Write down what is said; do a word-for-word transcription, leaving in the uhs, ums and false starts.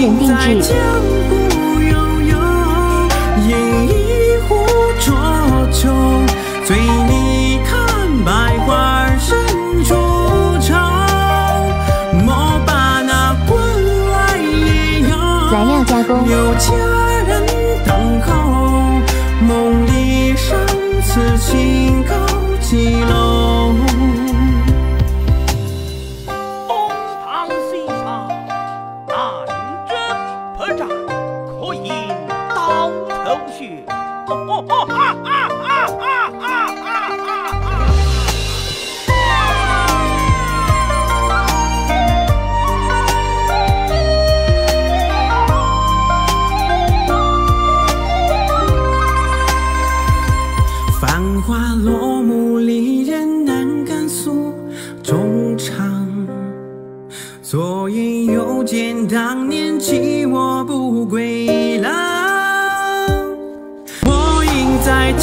人定制。材料加工。 此情高几楼？东堂西堂，南征北战，可饮刀头血。哦哦啊啊啊啊啊啊花落幕，离人难敢诉衷肠。昨夜又见当年弃我不归郎，我应在。